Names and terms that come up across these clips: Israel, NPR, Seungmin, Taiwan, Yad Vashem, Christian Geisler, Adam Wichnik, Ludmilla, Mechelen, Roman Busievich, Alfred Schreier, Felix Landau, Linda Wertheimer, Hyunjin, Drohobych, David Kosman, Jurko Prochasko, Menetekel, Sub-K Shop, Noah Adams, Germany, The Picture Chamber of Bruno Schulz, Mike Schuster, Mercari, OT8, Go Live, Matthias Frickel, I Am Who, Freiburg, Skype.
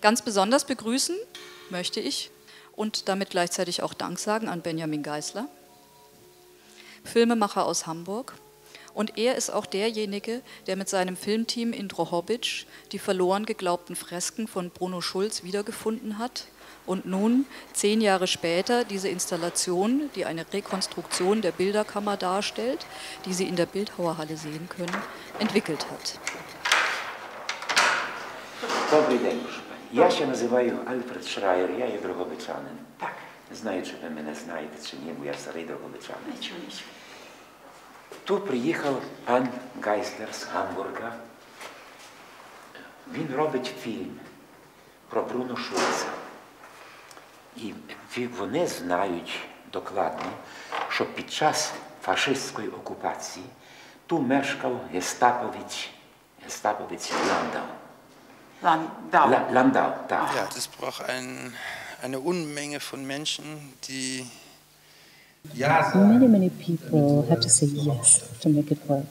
Ganz besonders begrüßen möchte ich und damit gleichzeitig auch Dank sagen an Benjamin Geisler, Filmemacher aus Hamburg. Und er ist auch derjenige, der mit seinem Filmteam in Drohobych die verloren geglaubten Fresken von Bruno Schulz wiedergefunden hat und nun 10 Jahre später diese Installation, die eine Rekonstruktion der Bilderkammer darstellt, die Sie in der Bildhauerhalle sehen können, entwickelt hat. Dobry dzień, proszę pani. Ja się nazywam Alfred Schreier, ja jestem drohobyczanem. Tak. Znaję, czy wy mnie znajdzie, czy nie, bo ja stary drohobyczanem. Tu przyjechał pan Geisler z Hamburga. Він робить фільм про Бруно Шульца. І вони знають докладно, що під час фашистської окупації тут мешкав гестаповець Ландау. Landau, da. Ja, das braucht eine Unmenge von Menschen, die ja sagen. Many people have to say yes to make it work.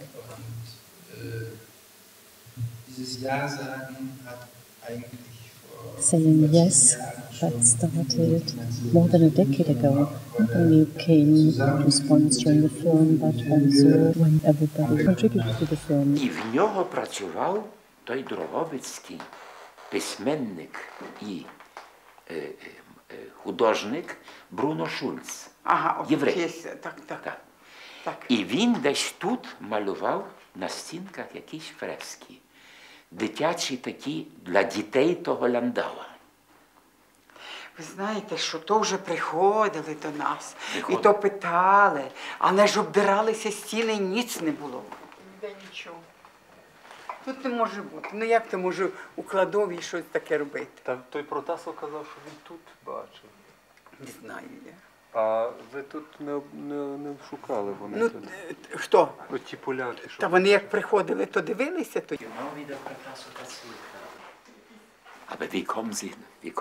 Dieses Ja sagen hat eigentlich saying yes, that started more than a decade ago. Not only came to sponsoring the film, but also when everybody contributed to the film. І в нього працював той Дрогобицький письменник і художник Бруно Шульц, єврей. І він десь тут малював на стінках якісь фрески, дитячі такі для дітей того Ландава. Ви знаєте, що то вже приходили до нас, і то питали, але ж обдиралися стіни, ніц не було. Ніде нічого. Тут не може бути. Ну як ти може у кладовій щось таке робити? Та той Протасов казав, що він тут бачив. Не знаю я. А ви тут не шукали вони? Ну, хто? Оті поляки. Та вони як приходили, то дивилися, то... Aber wie kommen Sie hier?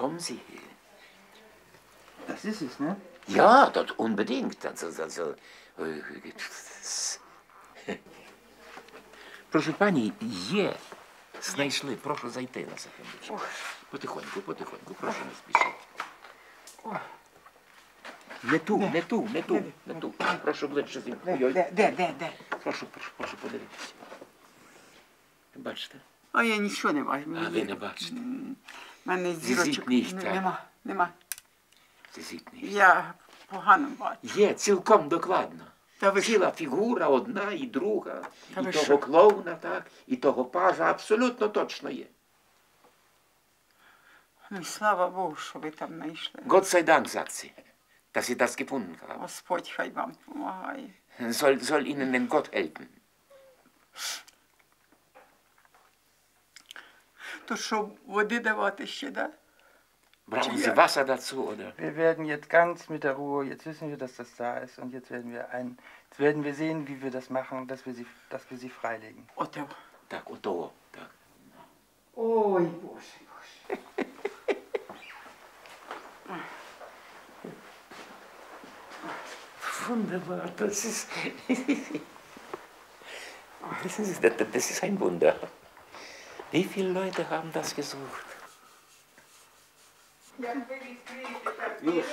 Das ist es, ne? Ja, das unbedingt. Прошу пані, є, знайшли, прошу зайти на секундочку. Потихоньку, потихоньку, прошу не спішити. Не ту. Прошу ближче зі мною. Де? Прошу, подивитися. Ви бачите? А я нічого не бачу. А ви не бачите? У мене зірочок нема. Я погано бачу. Є, цілком докладно. Ціла фігура одна і друга, і того клоуна, і того пажа абсолютно точно є. Ну і слава Богу, що ви там знайшли. Gott sei Dank, sagt sie, dass sie das gefunden haben. Господь хай вам помагає. Soll ihnen denn Gott helfen. То що, води давати ще, так? Brauchen Sie Wasser dazu, oder? Wir werden jetzt ganz mit der Ruhe, jetzt wissen wir, dass das da ist und jetzt werden wir sehen, wie wir das machen, dass wir sie freilegen. Tak. Oj, Boże. Wunderbar, das ist ein Wunder. Wie viele Leute haben das gesucht? Як ви відкриєте так дір,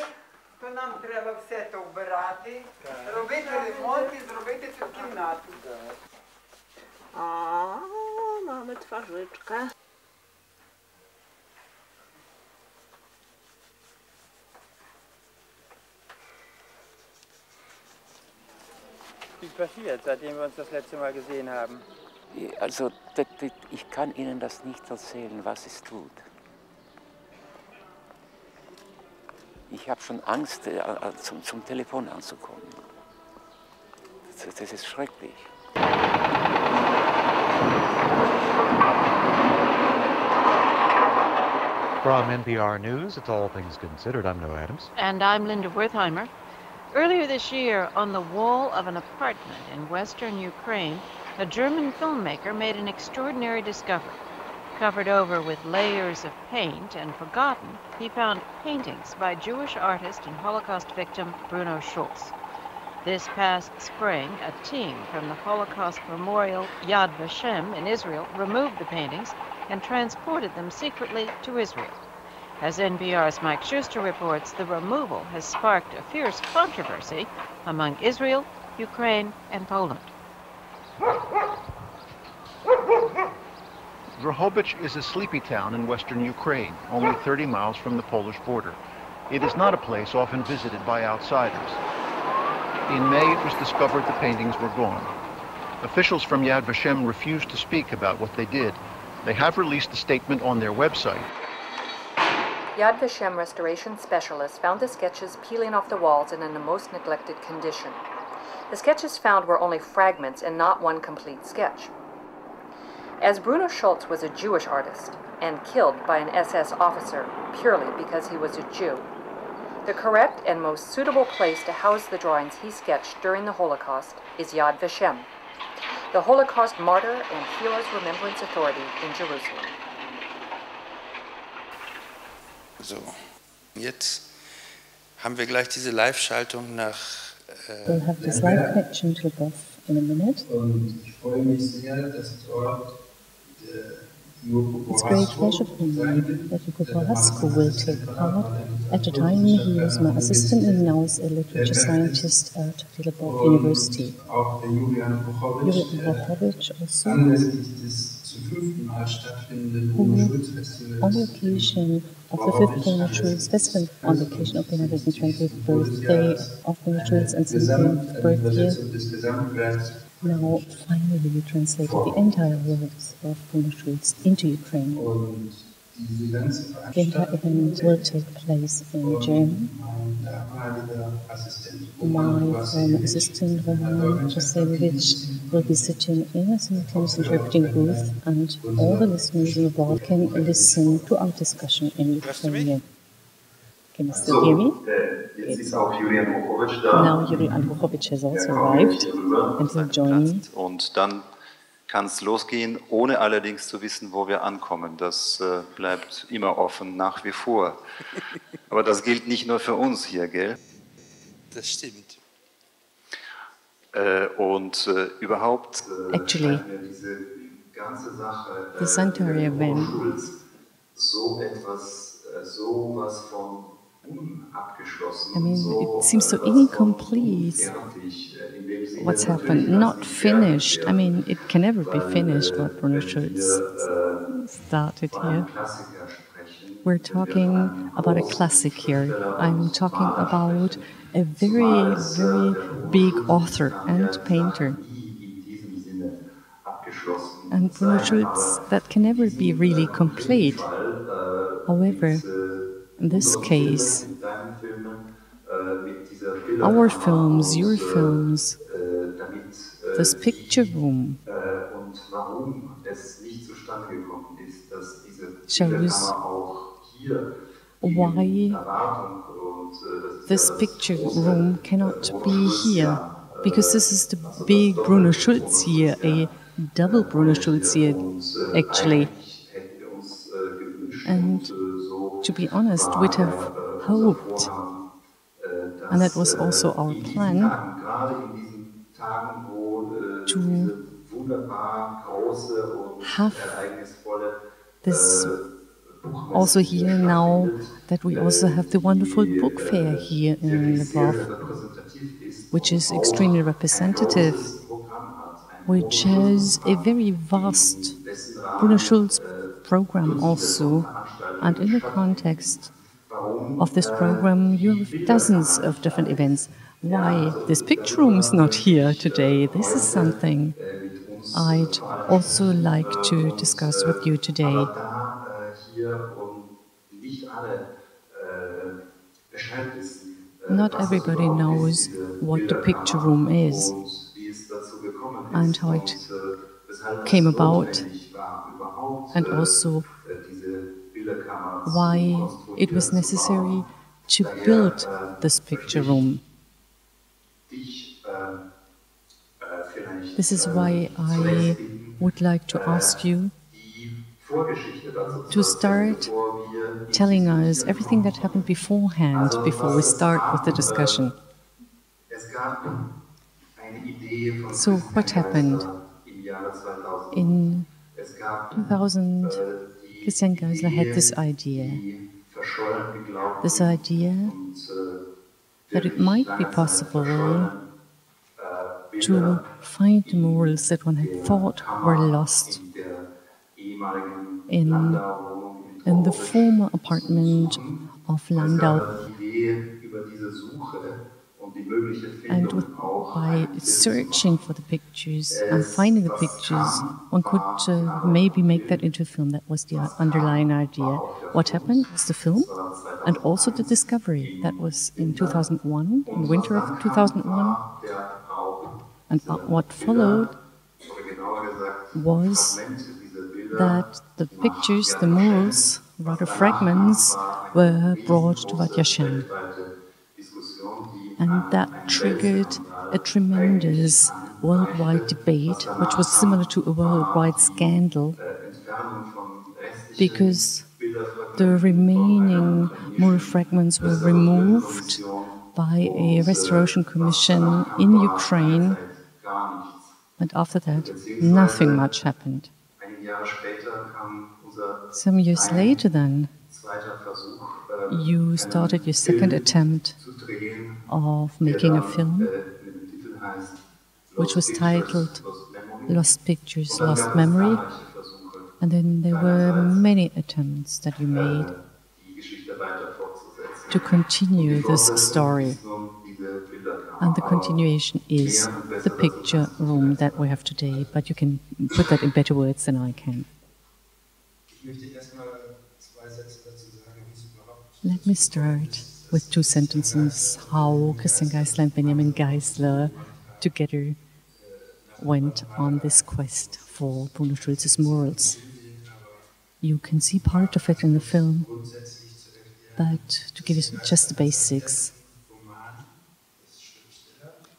то нам треба все це вбирати, робити ремонт і зробити цю кімнату. А, мами творжичка. Viel passiert, seitdem wir uns das letzte Mal gesehen haben. Also, ich kann Ihnen das nicht erzählen, was es tut. Ich habe schon Angst, zum Telefon anzukommen. Das ist schrecklich. From NPR News, it's All Things Considered. I'm Noah Adams. And I'm Linda Wertheimer. Earlier this year, on the wall of an apartment in western Ukraine, a German filmmaker made an extraordinary discovery. Covered over with layers of paint and forgotten, he found paintings by Jewish artist and Holocaust victim Bruno Schulz. This past spring, a team from the Holocaust memorial Yad Vashem in Israel removed the paintings and transported them secretly to Israel. As NPR's Mike Schuster reports, the removal has sparked a fierce controversy among Israel, Ukraine, and Poland. Drohobych is a sleepy town in western Ukraine, only 30 miles from the Polish border. It is not a place often visited by outsiders. In May, it was discovered the paintings were gone. Officials from Yad Vashem refused to speak about what they did. They have released a statement on their website. Yad Vashem restoration specialists found the sketches peeling off the walls and in the most neglected condition. The sketches found were only fragments and not one complete sketch. As Bruno Schulz was a Jewish artist and killed by an SS officer purely because he was a Jew, the correct and most suitable place to house the drawings he sketched during the Holocaust is Yad Vashem, the Holocaust Martyr and Heroes Remembrance Authority in Jerusalem. So, jetzt haben wir gleich diese Live-Schaltung nach. We'll have this live connection to Lviv in a minute. It's a great pleasure for me that Jurko Prochasko will take part. At the time, he was my assistant and now is a literature scientist at Lviv University. Yuri Andrukhovych also, who on the occasion of the 5th Bruno Schulz Festival, on the occasion of the 120th birthday of Bruno Schulz and 17th birthday, now, finally, we translated the entire works of Bruno Schulz into Ukraine. The entire event will take place in German. My former assistant, Roman Busievich, will be sitting in a simultaneous interpreting booth, and all the listeners in the world can listen to our discussion in Ukrainian. Can you still hear me? Yes. Now Yuri Andrukhovych has also arrived and he'll join me. Und dann kann es losgehen, ohne allerdings zu wissen, wo wir ankommen. Das bleibt immer offen, nach wie vor. Aber das gilt nicht nur für uns hier, gell? Das stimmt. Und überhaupt... Actually, the Sanctuary event so etwas, so was von I mean, it seems so incomplete, what's happened, not finished. I mean, it can never be finished, what Bruno Schulz started here. We're talking about a classic here. I'm talking about a very, very big author and painter. And Bruno Schulz, that can never be really complete. However, in this case, our films, your films, this picture room shows why this picture room cannot be here, because this is the big Bruno Schulz here, a double Bruno Schulz here, actually. And to be honest, we'd have hoped, and that was also our plan, to have this also here now, that we also have the wonderful book fair here in Lviv, which is extremely representative, which has a very vast Bruno Schulz program also. And in the context of this program, you have dozens of different events. Why this picture room is not here today? This is something I'd also like to discuss with you today. Not everybody knows what the picture room is and how it came about, and also why it was necessary to build this picture room. This is why I would like to ask you to start telling us everything that happened beforehand, before we start with the discussion. So what happened? In 2000, Christian Geisler had this idea this idea that it might be possible to find the murals that one had thought were lost in the former apartment of Landau. And by searching for the pictures and finding the pictures, one could maybe make that into a film. That was the underlying idea. What happened was the film and also the discovery. That was in 2001, in the winter of 2001. And what followed was that the pictures, the murals, rather fragments, were brought to Yad Vashem. And that triggered a tremendous worldwide debate, which was similar to a worldwide scandal, because the remaining mural fragments were removed by a restoration commission in Ukraine, and after that, nothing much happened. Some years later then, you started your second attempt of making a film, which was titled Lost Pictures, Lost Memory. And then there were many attempts that you made to continue this story. And the continuation is the picture room that we have today, but you can put that in better words than I can. Let me start with two sentences how Christian Geisler and Benjamin Geisler together went on this quest for Bruno Schulz's murals. You can see part of it in the film, but to give you just the basics,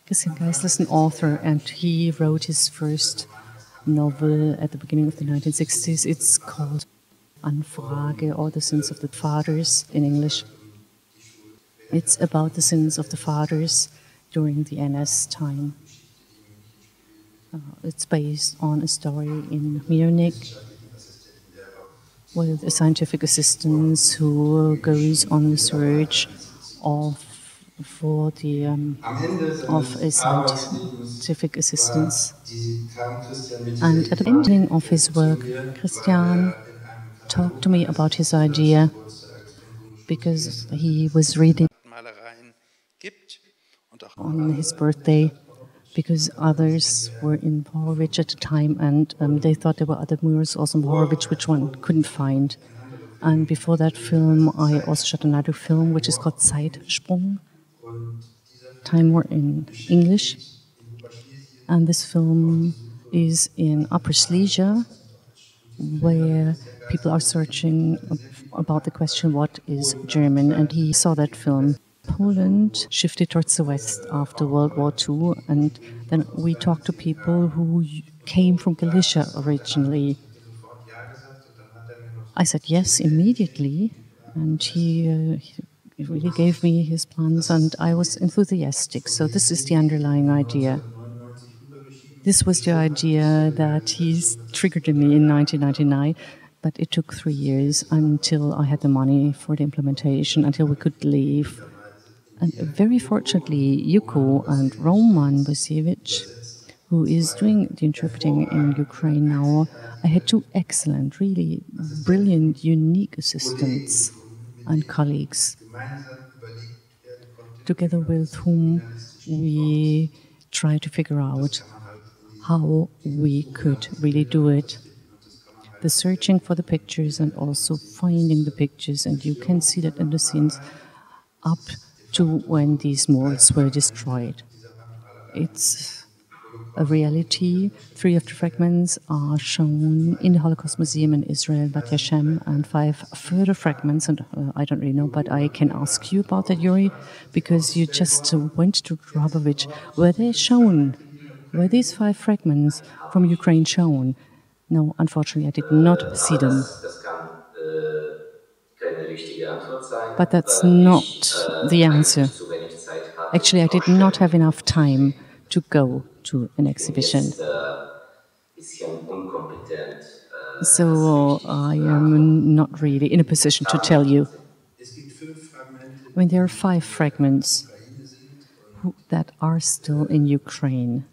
Christian Geisler is an author, and he wrote his first novel at the beginning of the 1960s. It's called Anfrage, or The Sins of the Fathers in English. It's about the sins of the fathers during the NS time. It's based on a story in Munich with a scientific assistant who goes on the search of a scientific assistance. And at the ending of his work, Christian talked to me about his idea, because he was reading on his birthday, because others were in Borovich at the time, and they thought there were other murals also in Borovich which one couldn't find. And before that film, I also shot another film which is called Zeitsprung, Time War in English. And this film is in Upper Silesia, where people are searching about the question, what is German? And he saw that film. Poland shifted towards the West after World War II, and then we talked to people who came from Galicia originally. I said yes immediately, and he really gave me his plans, and I was enthusiastic. So this is the underlying idea. This was the idea that he triggered in me in 1999, but it took 3 years until I had the money for the implementation, until we could leave. And very fortunately, Jurko and Roman Busievich, who is doing the interpreting in Ukraine now, I had two excellent, really brilliant, unique assistants and colleagues, together with whom we tried to figure out how we could really do it. The searching for the pictures and also finding the pictures, and you can see that in the scenes up to when these murals were destroyed. It's a reality. Three of the fragments are shown in the Holocaust Museum in Israel, Yad Vashem, and five further fragments, and I don't really know, but I can ask you about that, Yuri, because you just went to Drohobych. Were they shown? Were these five fragments from Ukraine shown? No, unfortunately, I did not see them. But that's not the answer. Actually, I did not have enough time to go to an exhibition. So I am not really in a position to tell you. I mean, there are 5 fragments that are still in Ukraine.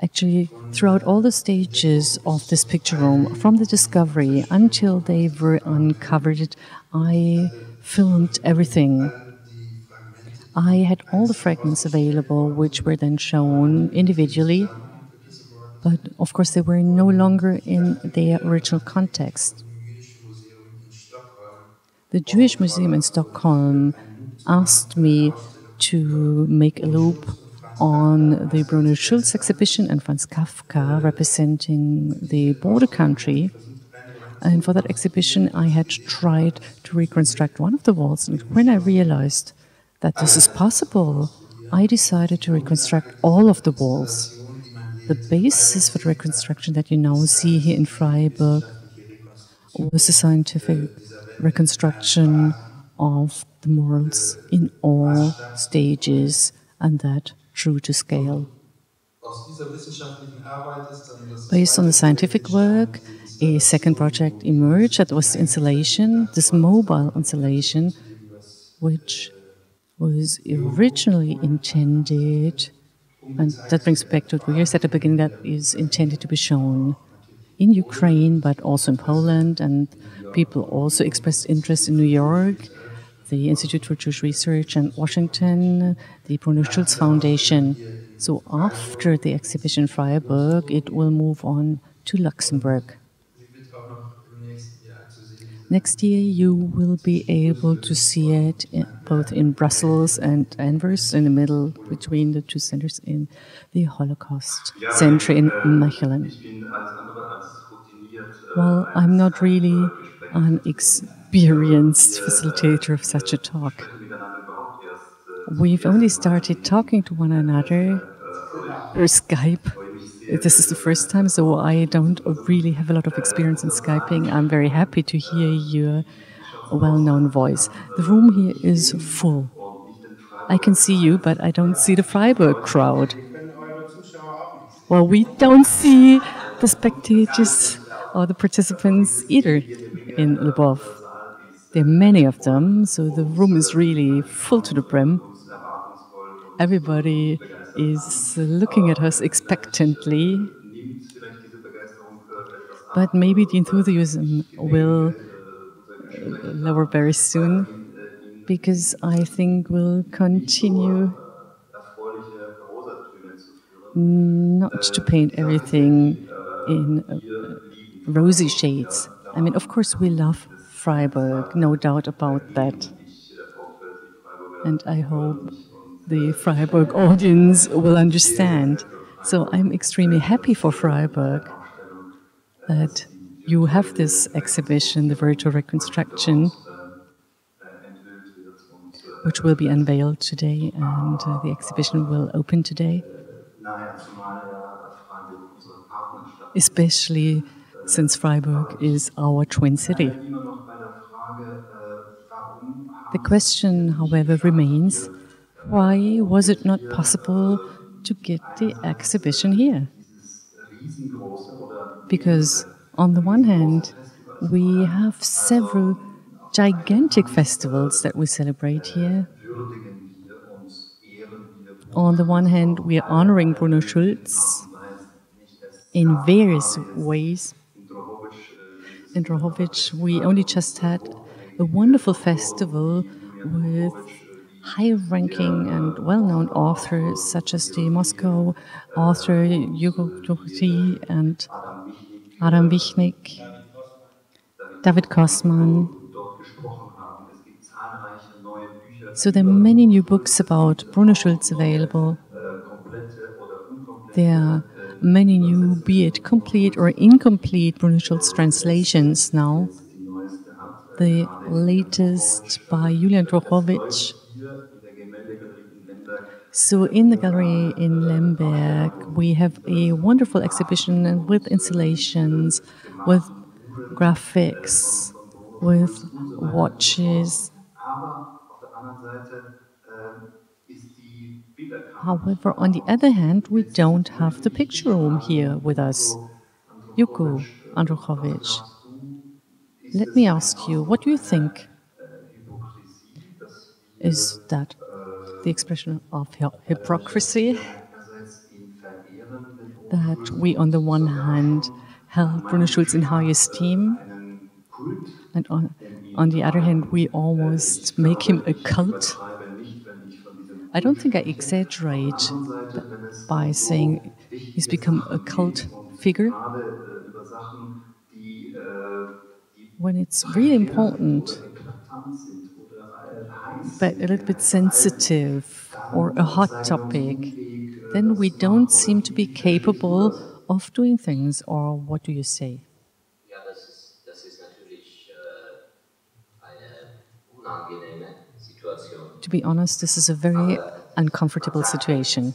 Actually, throughout all the stages of this picture room, from the discovery until they were uncovered, I filmed everything. I had all the fragments available, which were then shown individually, but of course they were no longer in their original context. The Jewish Museum in Stockholm asked me to make a loop on the Bruno Schulz exhibition and Franz Kafka representing the border country. And for that exhibition, I had tried to reconstruct one of the walls. And when I realized that this is possible, I decided to reconstruct all of the walls. The basis for the reconstruction that you now see here in Freiburg was the scientific reconstruction of the murals in all stages, and that true to scale. Based on the scientific work, a second project emerged, that was the installation, this mobile installation, which was originally intended, and that brings back to what we said at the beginning, that is intended to be shown in Ukraine, but also in Poland, and people also expressed interest in New York, the Institute for Jewish Research in Washington, the Bruno Schulz Foundation. So after the exhibition in Freiburg, it will move on to Luxembourg. Next year you will be able to see it both in Brussels and Anvers, in the middle between the two centers in the Holocaust Center in Mechelen. Well, I'm not really an experienced facilitator of such a talk. We've only started talking to one another through Skype. This is the first time, so I don't really have a lot of experience in Skyping. I'm very happy to hear your well-known voice. The room here is full. I can see you, but I don't see the Freiburg crowd. Well, we don't see the spectators or the participants either in Lviv. There are many of them, so the room is really full to the brim. Everybody is looking at us expectantly, but maybe the enthusiasm will lower very soon, because I think we'll continue not to paint everything in rosy shades. I mean, of course we love Freiburg, no doubt about that. And I hope the Freiburg audience will understand. So I'm extremely happy for Freiburg that you have this exhibition, the virtual reconstruction, which will be unveiled today, and the exhibition will open today. Especially since Freiburg is our twin city. The question, however, remains, why was it not possible to get the exhibition here? Because on the one hand, we have several gigantic festivals that we celebrate here. On the one hand, we are honoring Bruno Schulz in various ways. In Drohobych, we only just had a wonderful festival with high-ranking and well-known authors, such as the Moscow author Jurko Prochasko and Adam Wichnik, David Kosman. So there are many new books about Bruno Schulz available. There are many new, be it complete or incomplete, Bruno Schulz translations now. The latest by Yuri Andrukhovych. So in the gallery in Lemberg, we have a wonderful exhibition with installations, with graphics, with watches. However, on the other hand, we don't have the picture room here with us. Yurko Andrukhovych Let me ask you, what do you think is that the expression of hypocrisy, that we on the one hand held Bruno Schulz in high esteem, and on the other hand we almost make him a cult? I don't think I exaggerate by saying he's become a cult figure. When it's really important, but a little bit sensitive or a hot topic, then we don't seem to be capable of doing things, or what do you say? To be honest, this is a very uncomfortable situation.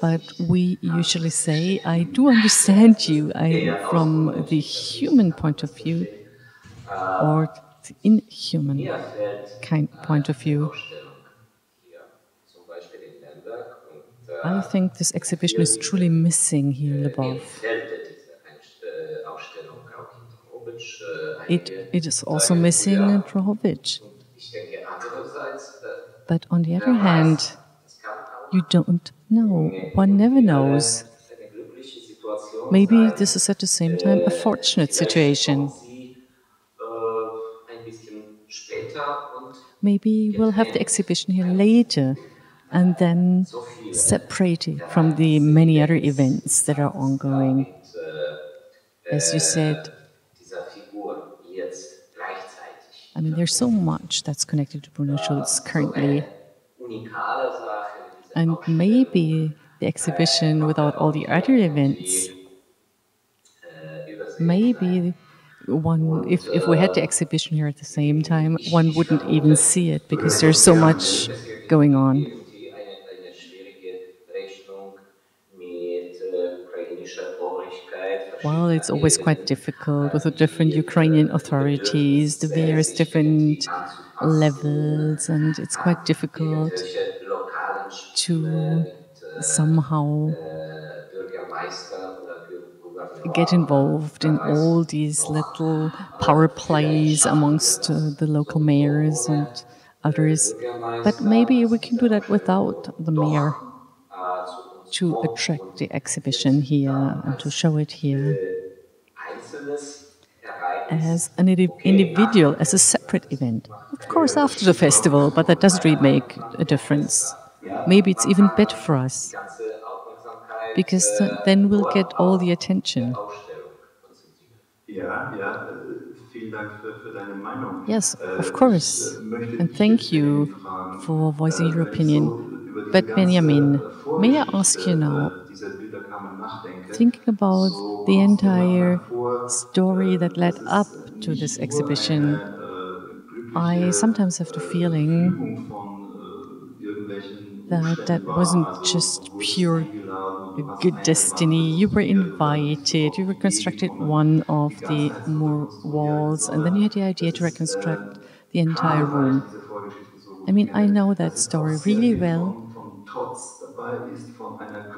But we usually say, I do understand you from the human point of view, or the inhuman kind point of view. I think this exhibition is truly missing here in Lviv. It is also missing in Drohobych. But on the other hand, you don't know. One never knows. Maybe this is at the same time a fortunate situation. Maybe we'll have the exhibition here later and then separate it from the many other events that are ongoing. As you said, I mean, there's so much that's connected to Bruno Schulz currently. And maybe the exhibition without all the other events, maybe one, if we had the exhibition here at the same time, one wouldn't even see it because there's so much going on. Well, it's always quite difficult with the different Ukrainian authorities, the various different levels, and it's quite difficult to somehow get involved in all these little power plays amongst the local mayors and others. But maybe we can do that without the mayor, to attract the exhibition here and to show it here as an individual, as a separate event. Of course, after the festival, but that doesn't really make a difference. Maybe it's even better for us, because then we'll get all the attention. Yes, of course, and thank you for voicing your opinion. But Benjamin, may I ask you now, thinking about the entire story that led up to this exhibition, I sometimes have the feeling that that wasn't just pure good destiny. You were invited, you reconstructed one of the walls, and then you had the idea to reconstruct the entire room. I mean, I know that story really well.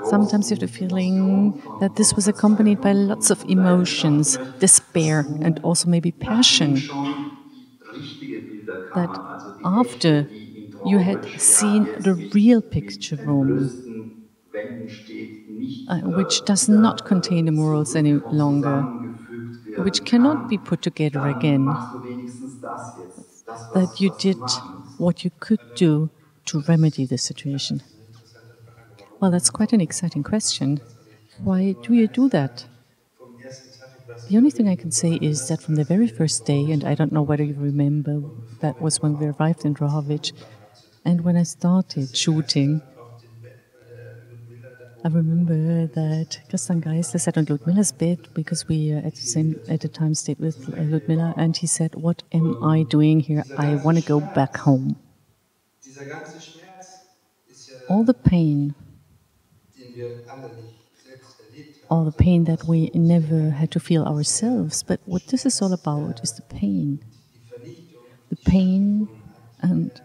Sometimes you have the feeling that this was accompanied by lots of emotions, despair, and also maybe passion. That after you had seen the real picture room, which does not contain the murals any longer, which cannot be put together again, that you did what you could do to remedy the situation. Well, that's quite an exciting question. Why do you do that? The only thing I can say is that from the very first day, and I don't know whether you remember, that was when we arrived in Drohobych, and when I started shooting, I remember that Christian Geisler sat on Ludmilla's bed, because we at the time stayed with Ludmilla, and he said, "What am I doing here? I want to go back home." All the pain that we never had to feel ourselves, but what this is all about is the pain and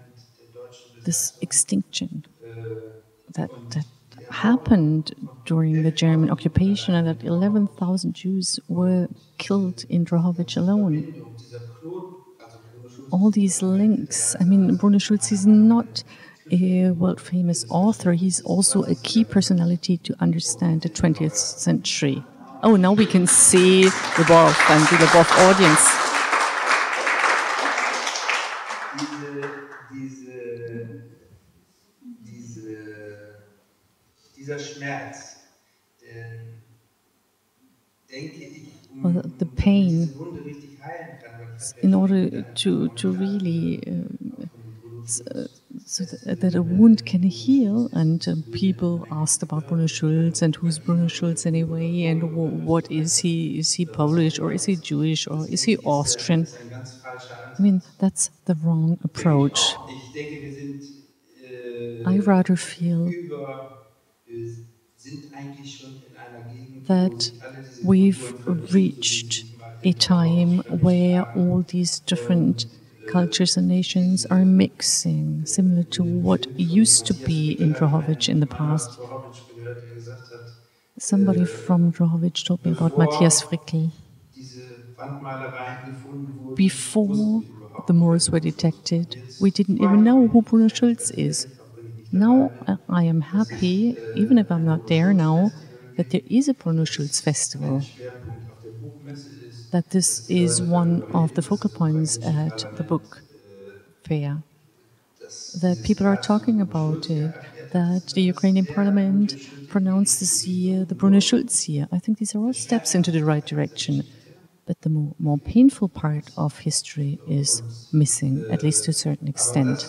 this extinction that happened during the German occupation, and that 11,000 Jews were killed in Drohobych alone. All these links, I mean, Bruno Schulz is not a world-famous author, he's also a key personality to understand the 20th century. Oh, now we can see Lvov and the Lvov audience. Well, the pain, in order to really so that a wound can heal, and people asked about Bruno Schulz and who's Bruno Schulz anyway, and what is he? Is he Polish or is he Jewish or is he Austrian? I mean, that's the wrong approach. I rather feel that we've reached a time where all these different cultures and nations are mixing, similar to what used to be in Drohobych in the past. Somebody from Drohobych told me about Matthias Frickel. Before the Moors were detected, we didn't even know who Bruno Schulz is. Now I am happy, even if I'm not there now, that there is a Bruno Schulz festival, that this is one of the focal points at the book fair, that people are talking about it, that the Ukrainian parliament pronounced this year the Bruno Schulz year. I think these are all steps into the right direction, but the more painful part of history is missing, at least to a certain extent.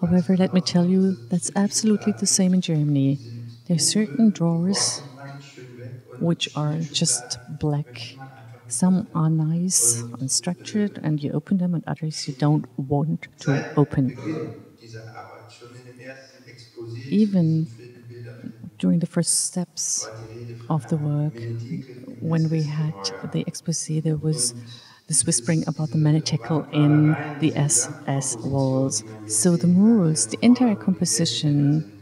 However, let me tell you, that's absolutely the same in Germany. There are certain drawers which are just black. Some are nice and structured, and you open them, and others you don't want to open. Even during the first steps of the work, when we had the exposé, there was this whispering about the Menetekel in the SS walls. So the murals, the entire composition,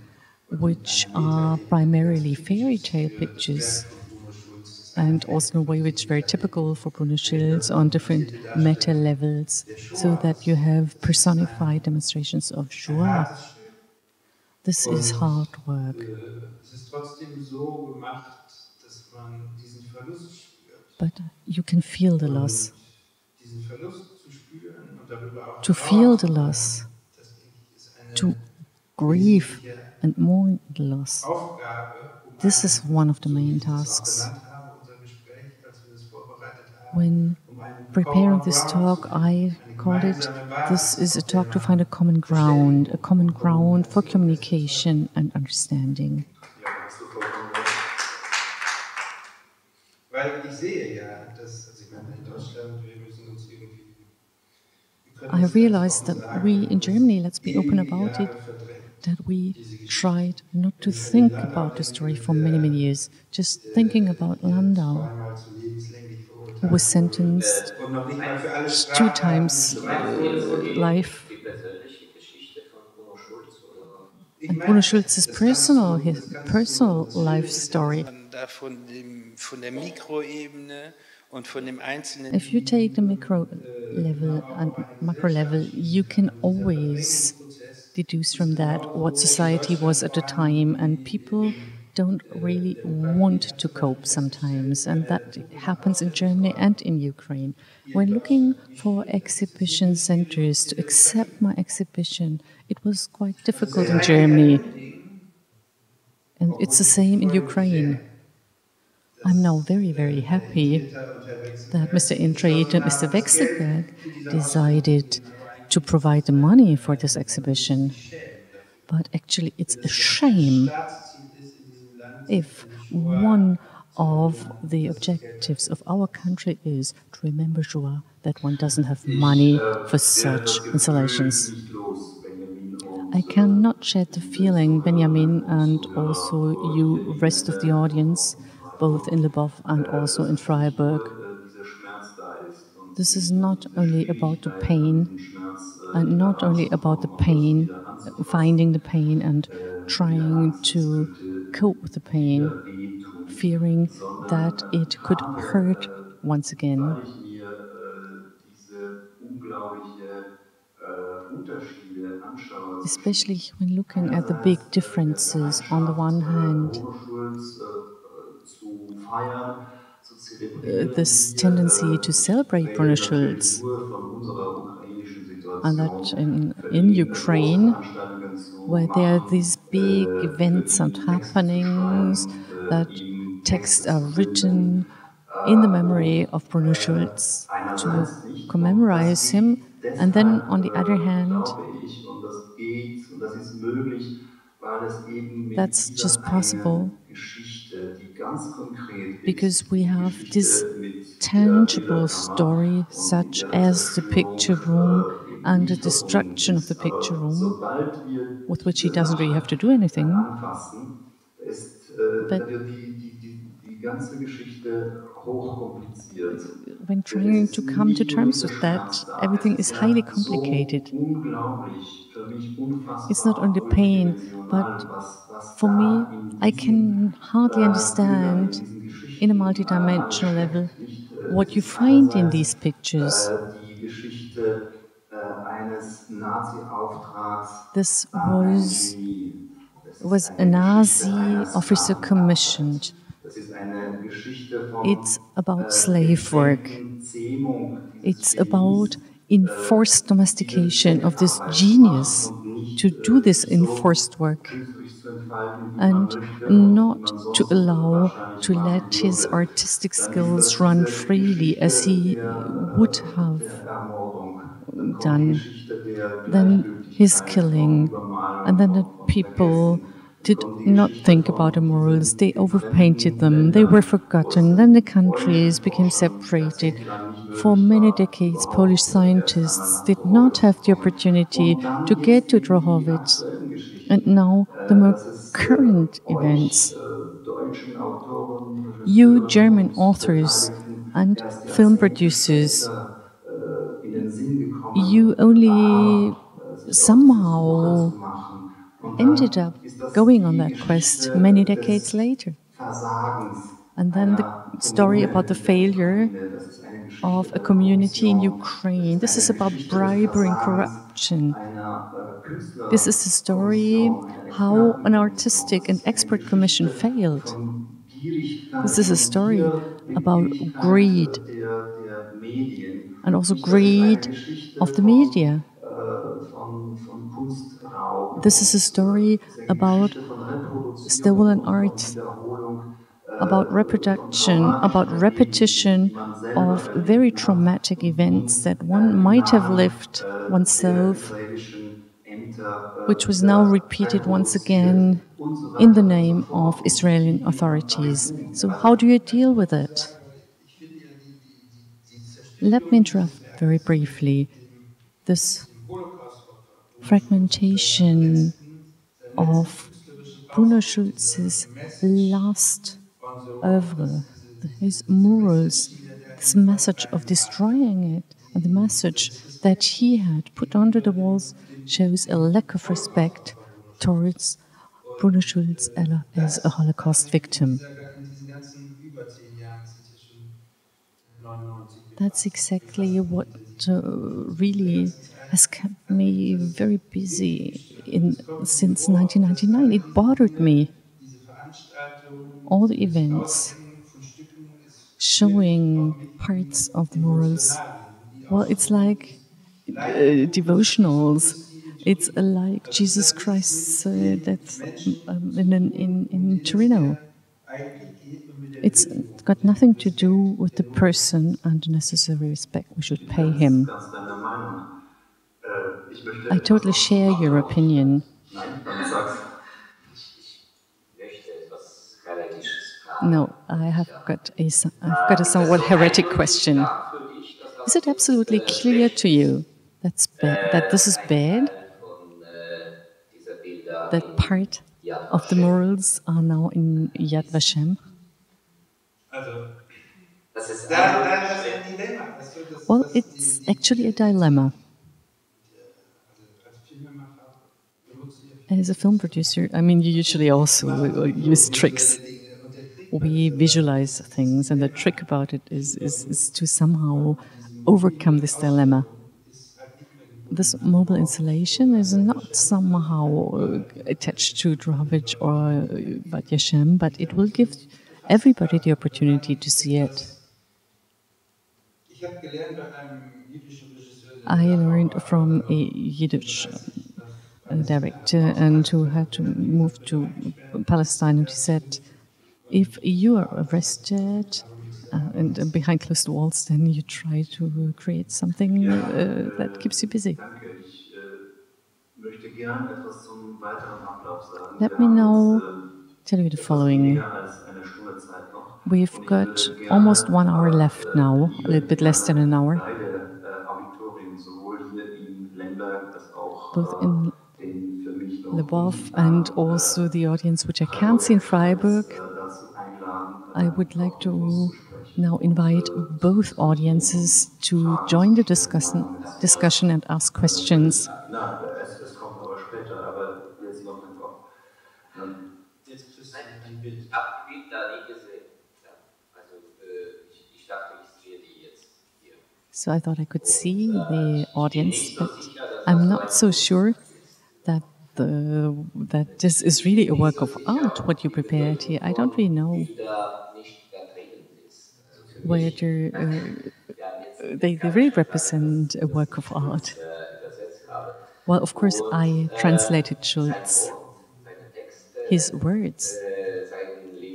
which are primarily fairy tale pictures, and also in a way which is very typical for Bruno Schulz on different meta levels, so that you have personified demonstrations of joie. This is hard work. But you can feel the loss. To feel the loss, to grieve and mourn the loss, this is one of the main tasks. When preparing this talk, I called it, this is a talk to find a common ground for communication and understanding. I realized that we in Germany, let's be open about it, that we tried not to think about the story for many, many years, just thinking about Landau, who was sentenced 2 times life. And Bruno Schulz's his personal life story. If you take the macro level, you can always deduce from that what society was at the time, and people don't really want to cope sometimes, and that happens in Germany and in Ukraine. When looking for exhibition centers to accept my exhibition, it was quite difficult in Germany, and it's the same in Ukraine. I'm now very, very happy that Mr. Intraid and Mr. Wechselberg decided to provide the money for this exhibition. But actually, it's a shame if one of the objectives of our country is to remember Shoah, that one doesn't have money for such installations. I cannot shed the feeling, Benjamin, and also you, rest of the audience, both in Lviv and also in Freiburg. This is not only about the pain, and not only about the pain, finding the pain and trying to cope with the pain, fearing that it could hurt once again. Especially when looking at the big differences, on the one hand, this tendency to celebrate Bruno Schulz, and that in Ukraine, where there are these big events and happenings, that texts are written in the memory of Bruno Schulz to commemorate him, and then on the other hand, that's just possible because we have this tangible story, such as the picture room and the destruction of the picture room, with which he doesn't really have to do anything. But when trying to come to terms with that, everything is highly complicated. It's not only pain, but for me, I can hardly understand in a multidimensional level what you find in these pictures. This was a Nazi officer commissioned. It's about slave work. It's about enforced domestication of this genius to do this enforced work and not to allow to let his artistic skills run freely as he would have done. Then his killing, and then the people did not think about the murals. They overpainted them, they were forgotten, then the countries became separated. For many decades, Polish scientists did not have the opportunity to get to Drohobych, and now the more current events. You German authors and film producers, you only somehow ended up going on that quest many decades later. And then the story about the failure of a community in Ukraine. This is about bribery and corruption. This is the story how an artistic and expert commission failed. This is a story about greed, and also greed of the media. This is a story about stolen art, about reproduction, about repetition of very traumatic events that one might have lived oneself, which was now repeated once again in the name of Israeli authorities. So how do you deal with it? Let me interrupt very briefly. This fragmentation of Bruno Schulz's last oeuvre, his murals, this message of destroying it, and the message that he had put onto the walls shows a lack of respect towards Bruno Schulz as a Holocaust victim. That's exactly what really has kept me very busy since 1999. It bothered me. All the events showing parts of the murals, well, it's like devotionals. It's like Jesus Christ's death in Torino. It's got nothing to do with the person and the necessary respect we should pay him. I totally share your opinion. No, I've got a somewhat heretic question. Is it absolutely clear to you that this is bad? That part of the murals are now in Yad Vashem? Well, it's actually a dilemma. As a film producer, I mean, you usually also use tricks. We visualize things, and the trick about it is to somehow overcome this dilemma. This mobile installation is not somehow attached to Drohobych or Yad Vashem, but it will give everybody the opportunity to see it. I learned from a Yiddish director and who had to move to Palestine, and he said, if you are arrested and behind closed walls, then you try to create something that keeps you busy. Let me now tell you the following. We've got almost 1 hour left now, a little bit less than an hour. Both in Lviv and also the audience which I can't see in Freiburg. I would like to now invite both audiences to join the discussion and ask questions. So I thought I could see the audience, but I'm not so sure that that this is really a work of art, what you prepared here. I don't really know whether they really represent a work of art. Well, of course, I translated Schulz, his words,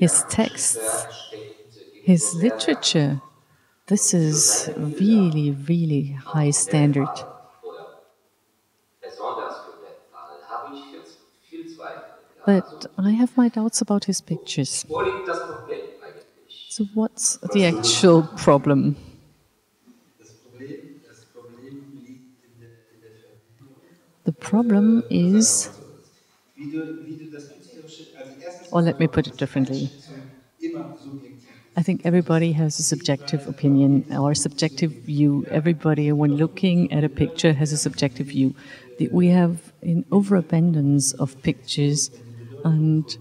his texts, his literature. This is really, really high standard. But I have my doubts about his pictures. So what's the actual problem? The problem is, or let me put it differently. I think everybody has a subjective opinion or a subjective view. Everybody, when looking at a picture, has a subjective view. We have an overabundance of pictures, and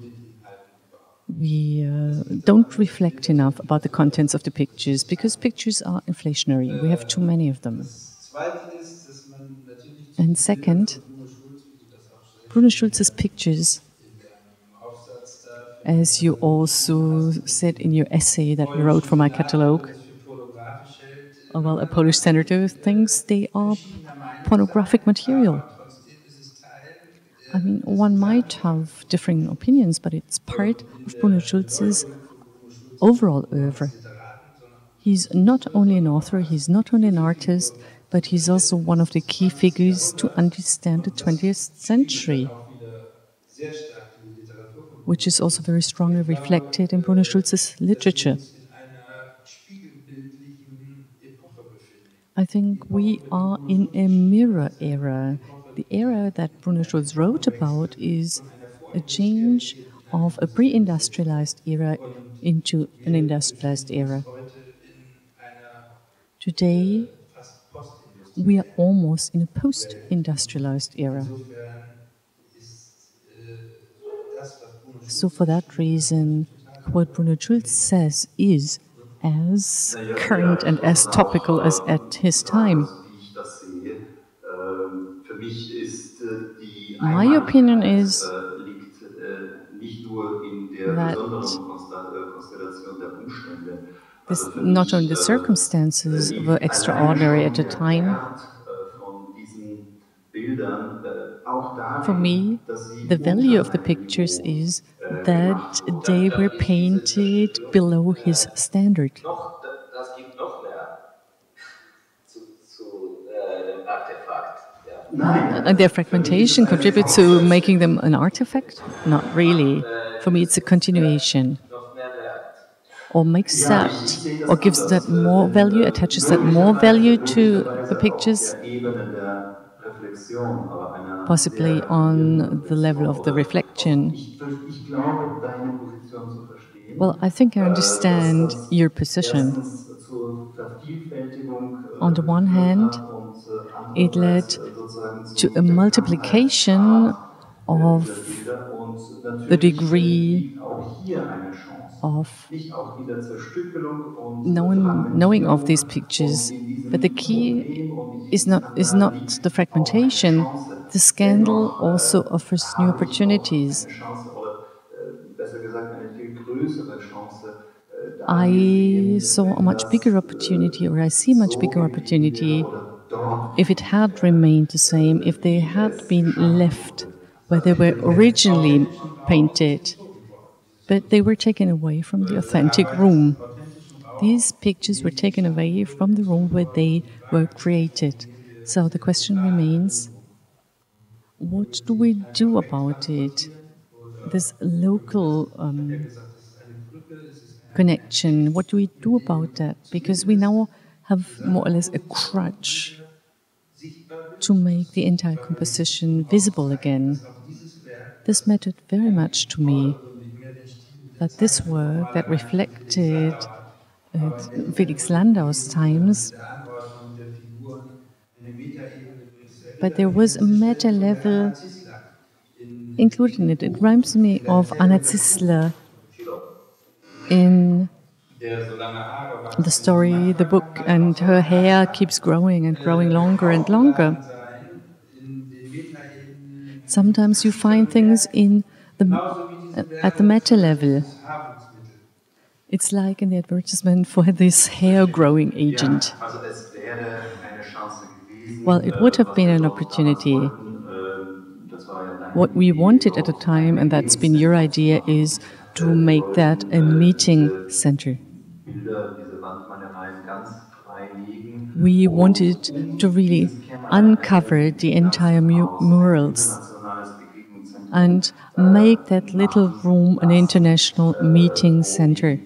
we don't reflect enough about the contents of the pictures, because pictures are inflationary. We have too many of them. And second, Bruno Schulz's pictures, as you also said in your essay that you wrote for my catalogue, well, a Polish senator thinks they are pornographic material. I mean, one might have differing opinions, but it's part of Bruno Schulz's overall oeuvre. He's not only an author, he's not only an artist, but he's also one of the key figures to understand the 20th century, which is also very strongly reflected in Bruno Schulz's literature. I think we are in a mirror era. The era that Bruno Schulz wrote about is a change of a pre-industrialized era into an industrialized era. Today, we are almost in a post-industrialized era. So for that reason, what Bruno Schulz says is as current and as topical as at his time. My opinion is that this, not only the circumstances were extraordinary at the time. For me, the value of the pictures is that they were painted below his standard. And their fragmentation contributes to making them an artifact? Not really. For me, it's a continuation. Or makes that, or gives that more value, attaches that more value to the pictures? Possibly on the level of the reflection. Well, I think I understand your position. On the one hand, it led to a multiplication of the degree of knowing of these pictures. But the key is not the fragmentation. The scandal also offers new opportunities. I saw a much bigger opportunity, or I see much bigger opportunity, if it had remained the same, if they had been left where they were originally painted, but they were taken away from the authentic room. These pictures were taken away from the room where they were created. So the question remains, what do we do about it? This local connection, what do we do about that? Because we now have more or less a crutch to make the entire composition visible again. This mattered very much to me, that this work that reflected Felix Landau's times, but there was a meta level included in it. It reminds me of Anna Zissler in the story, the book, and her hair keeps growing and growing longer and longer. Sometimes you find things in at the meta level. It's like in the advertisement for this hair-growing agent. Well, it would have been an opportunity. What we wanted at the time, and that's been your idea, is to make that a meeting center. We wanted to really uncover the entire murals and make that little room an international meeting center,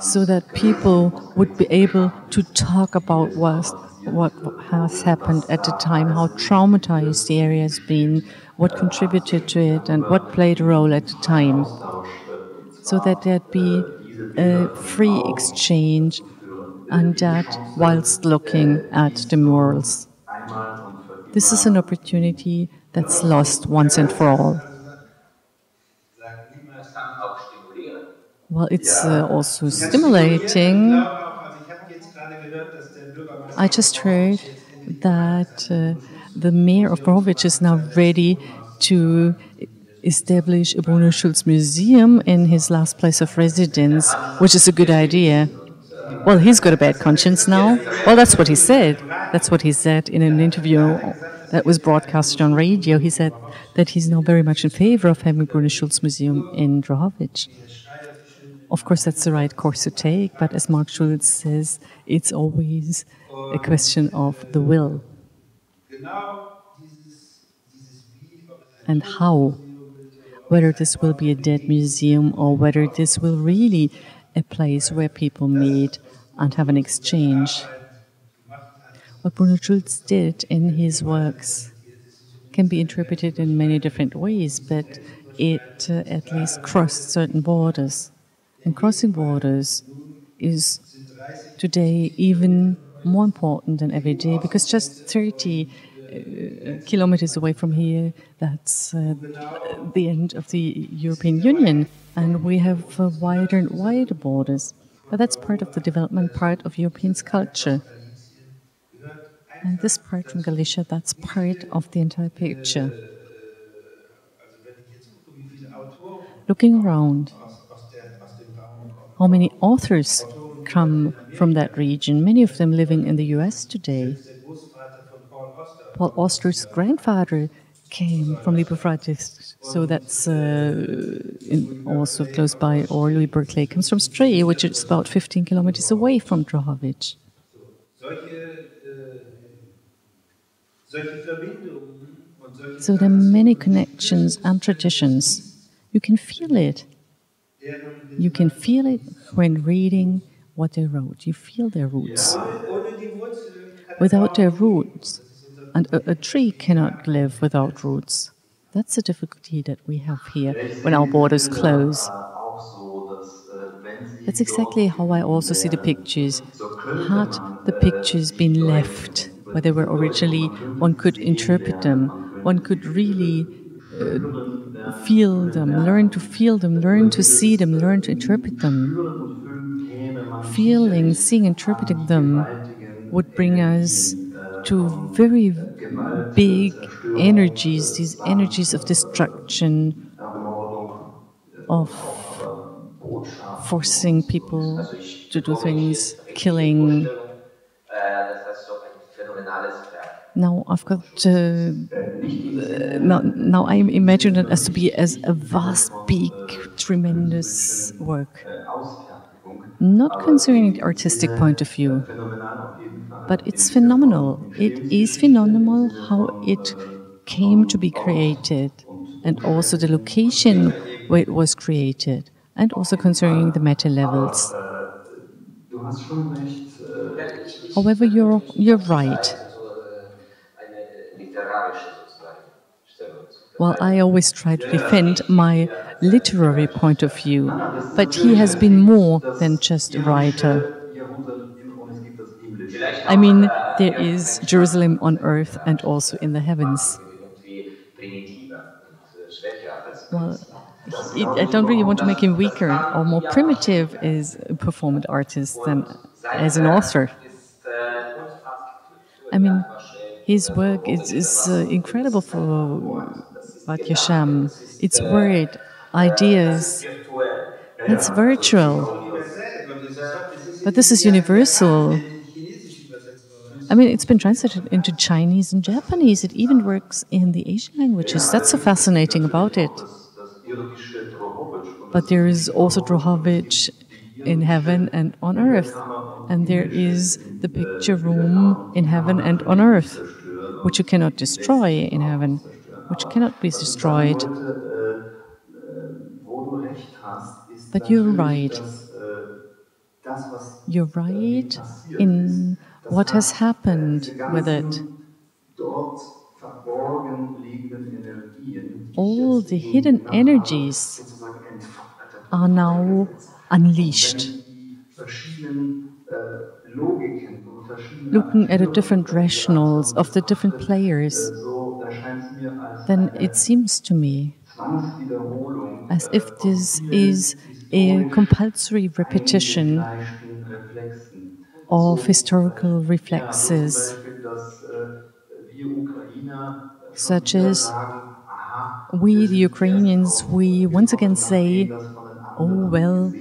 so that people would be able to talk about what has happened at the time, how traumatized the area has been, what contributed to it, and what played a role at the time, so that there'd be a free exchange, and that whilst looking at the murals. This is an opportunity that's lost once and for all. Well, it's also stimulating. I just heard that the mayor of Drohobych is now ready to establish a Bruno Schulz museum in his last place of residence, which is a good idea. Well, he's got a bad conscience now. Well, that's what he said. That's what he said in an interview that was broadcasted on radio. He said that he's now very much in favor of having a Bruno Schulz museum in Drohobych. Of course, that's the right course to take, but as Mark Schulz says, it's always a question of the will and how, whether this will be a dead museum or whether this will really a place where people meet and have an exchange. What Bruno Schulz did in his works can be interpreted in many different ways, but it at least crossed certain borders. And crossing borders is today even more important than every day, because just 30 kilometers away from here, that's the end of the European Union, and we have wider and wider borders. But that's part of the development, part of European culture. And this part from Galicia, that's part of the entire picture. Looking around, how many authors come from that region, many of them living in the US today. Paul Auster's grandfather came from Liebefratis, so that's also close by, or Louis Berkeley comes from Stray, which is about 15 kilometers away from Drohobych. So there are many connections and traditions. You can feel it. You can feel it when reading what they wrote. You feel their roots. Without their roots, and a tree cannot live without roots. That's the difficulty that we have here when our borders close. That's exactly how I also see the pictures. Had the pictures been left where they were originally, one could interpret them, one could really feel them, learn to feel them, learn to see them, learn to interpret them. Feeling, seeing, interpreting them would bring us to very big energies, these energies of destruction, of forcing people to do things, killing. Now I've got. Now I imagine it as to be as a vast, big, tremendous work, not concerning the artistic point of view, but it's phenomenal. It is phenomenal how it came to be created, and also the location where it was created, and also concerning the matter levels. However, you're right. Well, I always try to defend my literary point of view, but he has been more than just a writer. I mean, there is Jerusalem on earth and also in the heavens. Well, I don't really want to make him weaker or more primitive as a performant artist than as an author. I mean, his work is incredible for Yad Vashem. It's word, ideas, it's virtual. But this is universal. I mean, it's been translated into Chinese and Japanese. It even works in the Asian languages. That's so fascinating about it. But there is also Drohobych in heaven and on earth. And there is the picture room in heaven and on earth, which you cannot destroy in heaven, which cannot be destroyed. But you're right. You're right in what has happened with it. All the hidden energies are now unleashed. Looking at the different rationals of the different players, then it seems to me as if this is a compulsory repetition of historical reflexes, such as we, the Ukrainians, we once again say, oh, well,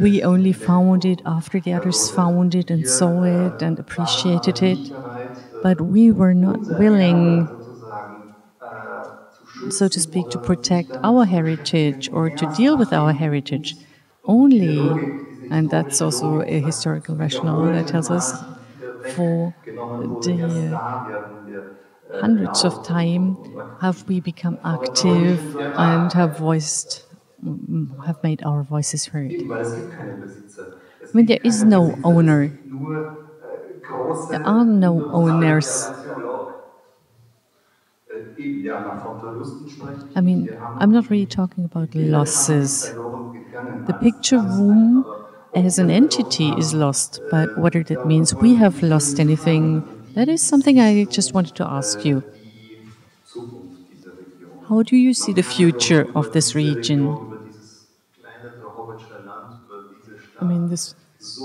we only found it after the others found it and saw it and appreciated it, but we were not willing, so to speak, to protect our heritage or to deal with our heritage. Only, and that's also a historical rationale that tells us, for the hundreds of time have we become active and have made our voices heard. I mean, there is no owner. There are no owners. I mean, I'm not really talking about losses. The picture room as an entity is lost, but whether that means we have lost anything, that is something I just wanted to ask you. How do you see the future of this region? I mean, this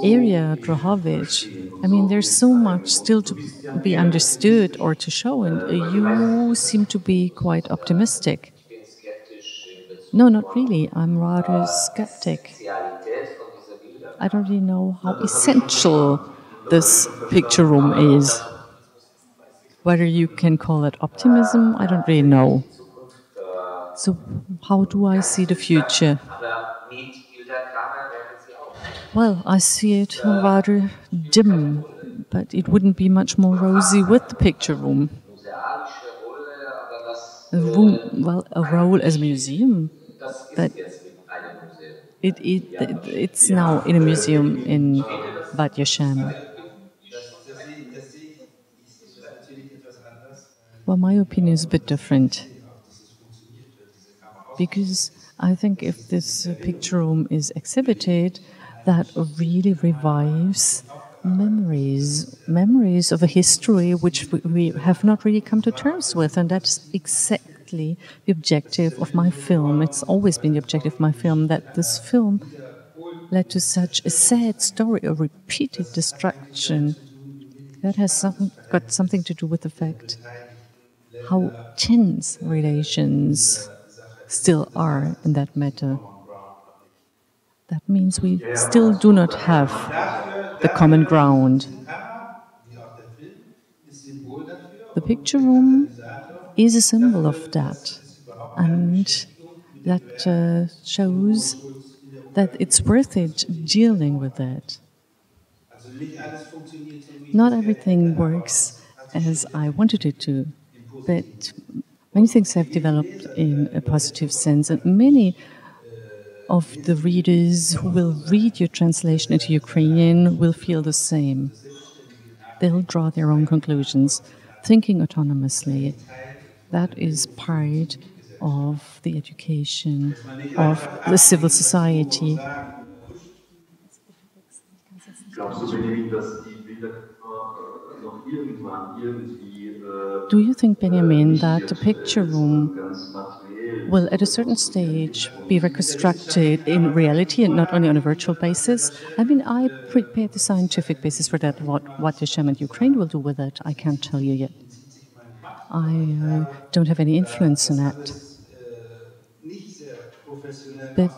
area, Drohobych, I mean, there's so much still to be understood or to show, and you seem to be quite optimistic. No, not really. I'm rather skeptic. I don't really know how essential this picture room is. Whether you can call it optimism, I don't really know. So how do I see the future? Well, I see it rather dim, but it wouldn't be much more rosy with the picture room. A role as a museum, but it's now in a museum in Yad Vashem. Well, my opinion is a bit different, because I think if this picture room is exhibited, that really revives memories of a history which we have not really come to terms with, and that's exactly the objective of my film. It's always been the objective of my film, that this film led to such a sad story of repeated destruction. That has got something to do with the fact how tense relations still are in that matter. That means we still do not have the common ground. The picture room is a symbol of that, and that shows that it's worth it dealing with that. Not everything works as I wanted it to, but many things have developed in a positive sense, and many of the readers who will read your translation into Ukrainian will feel the same. They'll draw their own conclusions, thinking autonomously. That is part of the education of the civil society. Do you think, Benjamin, that the picture room will at a certain stage be reconstructed in reality and not only on a virtual basis? I mean, I prepared the scientific basis for that, what Yashem and Ukraine will do with it. I can't tell you yet. I don't have any influence on that. But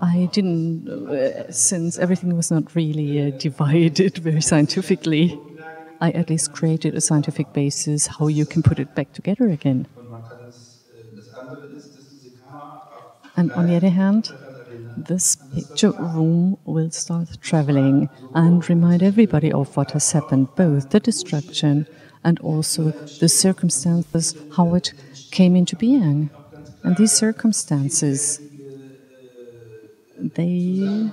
I didn't, since everything was not really divided very scientifically, I at least created a scientific basis how you can put it back together again. And on the other hand, this picture room will start traveling and remind everybody of what has happened, both the destruction and also the circumstances, how it came into being. And these circumstances, they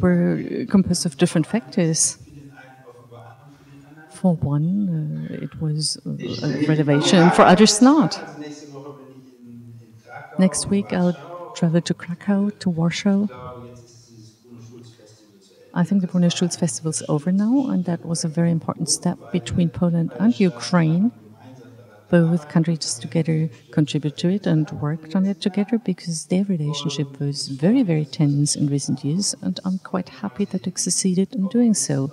were composed of different factors. For one, it was a renovation, for others not. Next week I'll travel to Krakow, to Warsaw. I think the Bruno Schulz Festival is over now, and that was a very important step between Poland and Ukraine. Both countries together contributed to it and worked on it together, because their relationship was very, very tense in recent years, and I'm quite happy that it succeeded in doing so.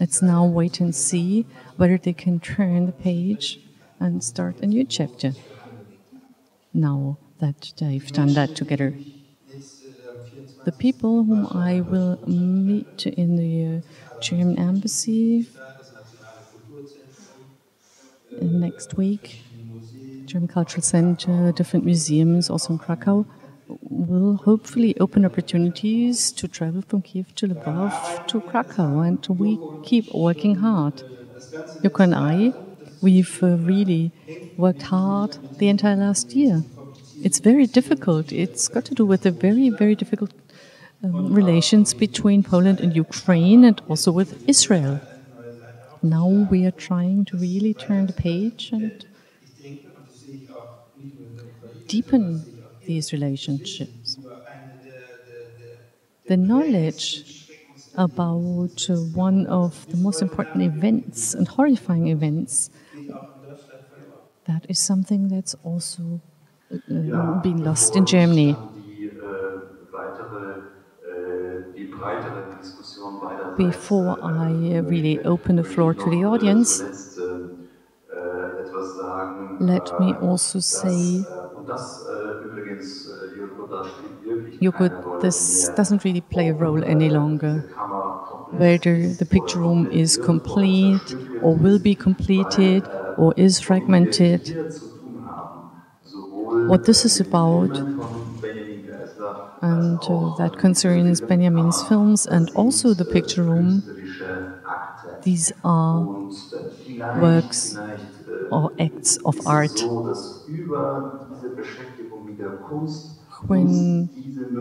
Let's now wait and see whether they can turn the page and start a new chapter, now that they've done that together. The people whom I will meet in the German embassy next week, German Cultural Center, different museums also in Krakow, will hopefully open opportunities to travel from Kiev to Lviv to Krakow, and we keep working hard. Jurko and I, we've really worked hard the entire last year. It's very difficult. It's got to do with the very, very difficult relations between Poland and Ukraine, and also with Israel. Now we are trying to really turn the page and deepen these relationships. The knowledge about one of the most important events and horrifying events, that is something that's also being lost in Germany. Before I really open the floor to the audience, let me also say, Jurko, this doesn't really play a role any longer, whether the picture room is complete or will be completed or is fragmented. What this is about, and that concerns Benjamin's films and also the picture room, these are works or acts of art. When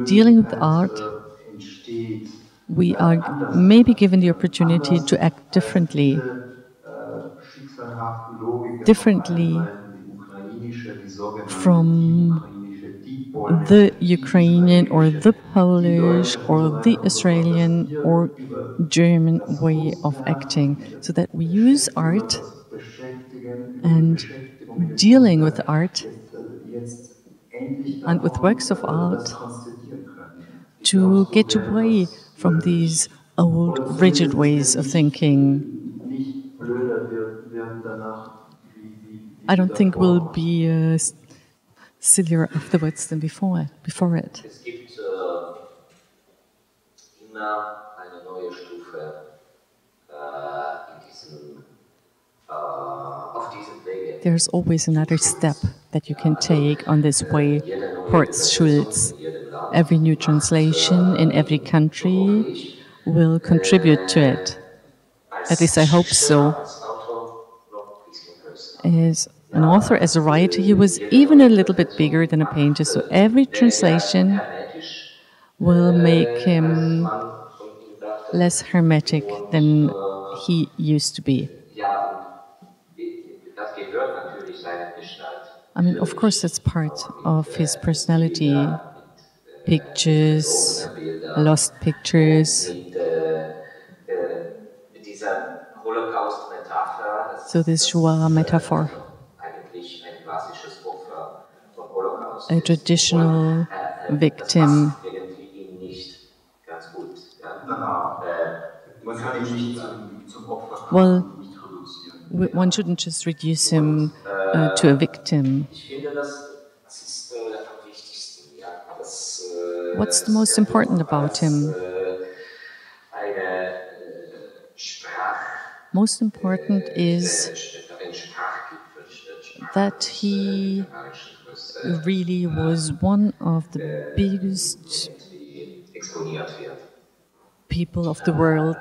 dealing with art, we are maybe given the opportunity to act differently from the Ukrainian or the Polish or the Australian or German way of acting, so that we use art and dealing with art and with works of art to get away from these old rigid ways of thinking. I don't think we'll be sillier afterwards than before it. There's always another step that you can take on this way, reports Schulz. Every new translation in every country will contribute to it. At least I hope so. As an author, as a writer, he was even a little bit bigger than a painter, so every translation will make him less hermetic than he used to be. I mean, of course, that's part of his personality. Pictures, lost pictures. So this Shoah metaphor, a traditional victim. Well, one shouldn't just reduce him to a victim. What's the most important about him? Most important is that he really was one of the biggest people of the world,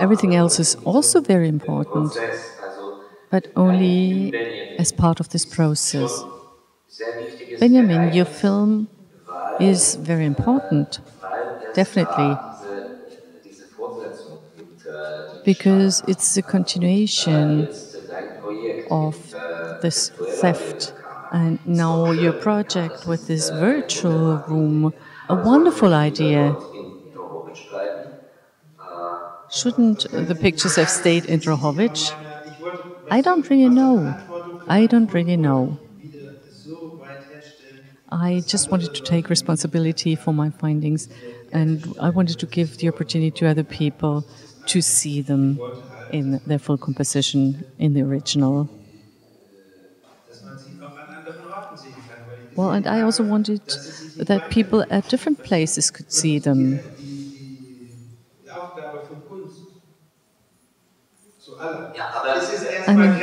Everything else is also very important, but only as part of this process. Benjamin, your film is very important. Definitely, because it's the continuation of this theft, and now your project with this virtual room, a wonderful idea. Shouldn't the pictures have stayed in Drohobych? I don't really know. I just wanted to take responsibility for my findings, and I wanted to give the opportunity to other people to see them in their full composition, in the original. Well, and I also wanted that people at different places could see them. And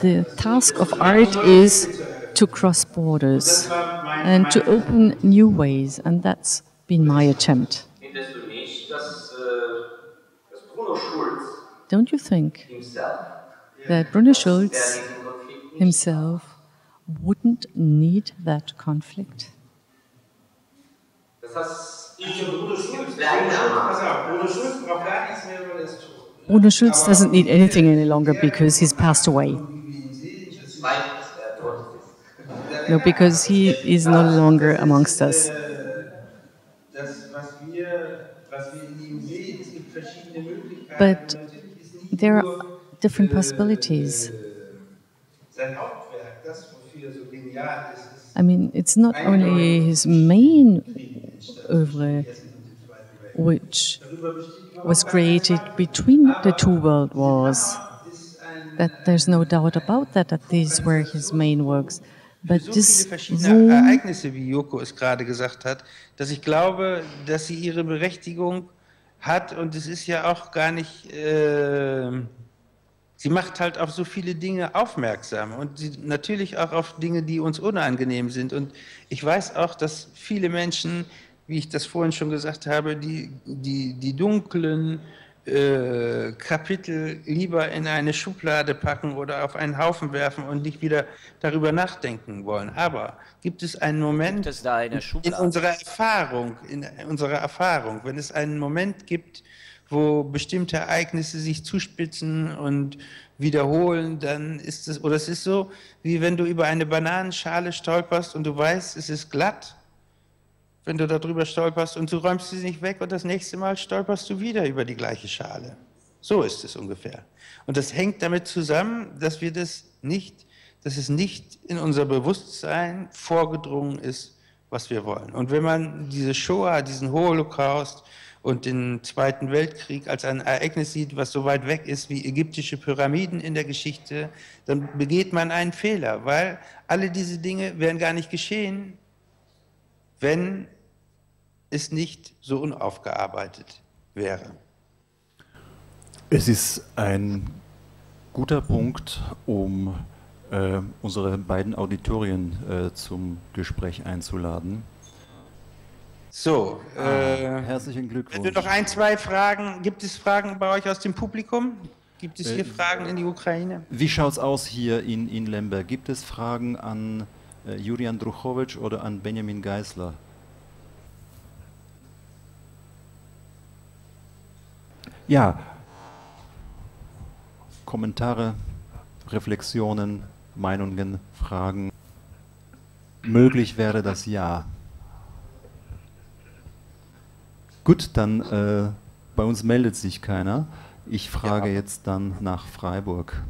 the task of art is to cross borders and to open new ways, and that's been my attempt. Don't you think that Bruno Schulz himself wouldn't need that conflict? Bruno Schulz doesn't need anything any longer because he's passed away. No, because he is no longer amongst us. But there are different possibilities. I mean, it's not only his main oeuvre, which was created between the two world wars. That there's no doubt about that, that these were his main works. But this Ereignisse, wie Jurko es gerade gesagt hat, dass ich glaube, dass sie ihre Berechtigung hat, und es ist ja auch gar nicht, sie macht halt auf so viele Dinge aufmerksam und sie, natürlich auch auf Dinge, die uns unangenehm sind, und ich weiß auch, dass viele Menschen, wie ich das vorhin schon gesagt habe, die dunklen Kapitel lieber in eine Schublade packen oder auf einen Haufen werfen und nicht wieder darüber nachdenken wollen. Aber gibt es einen Moment in unserer Erfahrung, wenn es einen Moment gibt, wo bestimmte Ereignisse sich zuspitzen und wiederholen, dann ist es, oder es ist so, wie wenn du über eine Bananenschale stolperst und du weißt, es ist glatt, wenn du darüber stolperst und du räumst sie nicht weg und das nächste Mal stolperst du wieder über die gleiche Schale. So ist es ungefähr. Und das hängt damit zusammen, dass wir das nicht, dass es nicht in unser Bewusstsein vorgedrungen ist, was wir wollen. Und wenn man diese Shoah, diesen Holocaust und den Zweiten Weltkrieg als ein Ereignis sieht, was so weit weg ist wie ägyptische Pyramiden in der Geschichte, dann begeht man einen Fehler, weil alle diese Dinge wären gar nicht geschehen, wenn es nicht so unaufgearbeitet wäre. Es ist ein guter Punkt, um unsere beiden Auditorien zum Gespräch einzuladen. So, herzlichen Glückwunsch. Noch ein, zwei Fragen. Gibt es Fragen bei euch aus dem Publikum? Gibt es hier Fragen in die Ukraine? Wie schaut es aus hier in Lemberg? Gibt es Fragen an Yuri Andrukhovych oder an Benjamin Geisler? Ja, Kommentare, Reflexionen, Meinungen, Fragen. Möglich wäre das ja. Gut, dann bei uns meldet sich keiner. Ich frage jetzt dann nach Freiburg.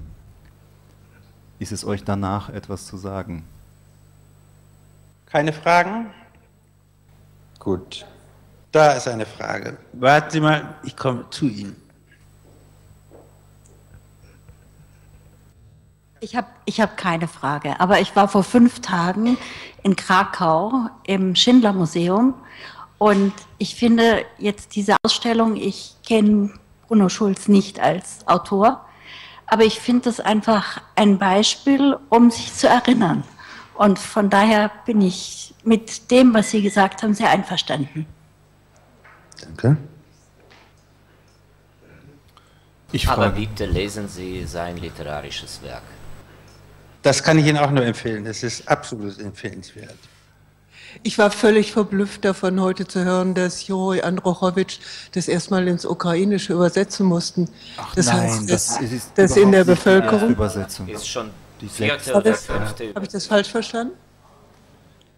Ist es euch danach etwas zu sagen? Keine Fragen? Gut. Da ist eine Frage. Warten Sie mal, ich komme zu Ihnen. Ich hab keine Frage, aber ich war vor 5 Tagen in Krakau im Schindler-Museum und ich finde jetzt diese Ausstellung, ich kenne Bruno Schulz nicht als Autor, aber ich finde das einfach ein Beispiel, um sich zu erinnern. Und von daher bin ich mit dem, was Sie gesagt haben, sehr einverstanden. Danke. Aber bitte lesen Sie sein literarisches Werk. Das kann ich Ihnen auch nur empfehlen. Es ist absolut empfehlenswert. Ich war völlig verblüfft davon, heute zu hören, dass Juri Andrukhovych das erstmal ins Ukrainische übersetzen mussten. Ach das nein, heißt, das in der Bevölkerung Übersetzung. Ist schon die 4. oder 5. Habe ich das falsch verstanden?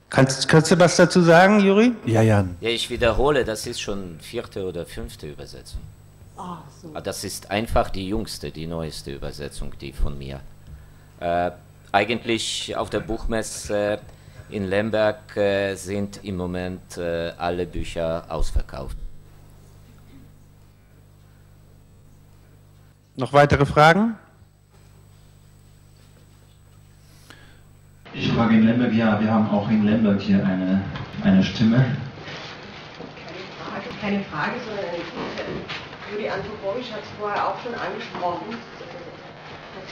Kannst du was dazu sagen, Juri? Ja, Jan. Ja, ich wiederhole, das ist schon 4. oder 5. Übersetzung. Ach, so. Das ist einfach die jüngste, die neueste Übersetzung, die von mir. Eigentlich auf der Buchmesse in Lemberg sind im Moment alle Bücher ausverkauft. Noch weitere Fragen? Ich frage in Lemberg, ja, wir haben auch in Lemberg hier eine Stimme. Keine Frage, sondern eine Frage. Yuri Andrukhovych hat es vorher auch schon angesprochen.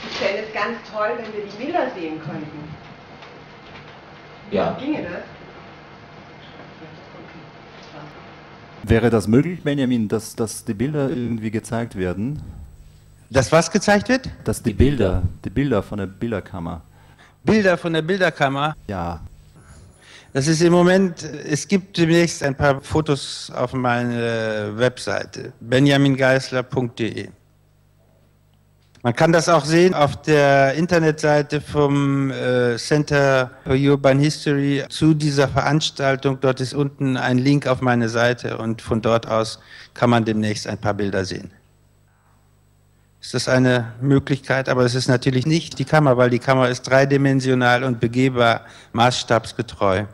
Ich fände es ganz toll, wenn wir die Bilder sehen könnten. Ja. Ginge das? Wäre das möglich, Benjamin, dass die Bilder irgendwie gezeigt werden? Dass was gezeigt wird? Dass die Bilder von der Bilderkammer. Bilder von der Bilderkammer? Ja. Das ist im Moment, es gibt demnächst ein paar Fotos auf meiner Webseite, benjamingeisler.de. Man kann das auch sehen auf der Internetseite vom Center for Urban History zu dieser Veranstaltung. Dort ist unten ein Link auf meine Seite und von dort aus kann man demnächst ein paar Bilder sehen. Ist das eine Möglichkeit, aber es ist natürlich nicht die Kammer, weil die Kammer ist dreidimensional und begehbar, maßstabsgetreu.